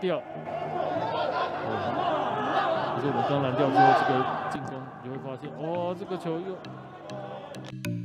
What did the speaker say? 吊。可是我们刚拦吊之后，这个进攻你就会发现，这个球又。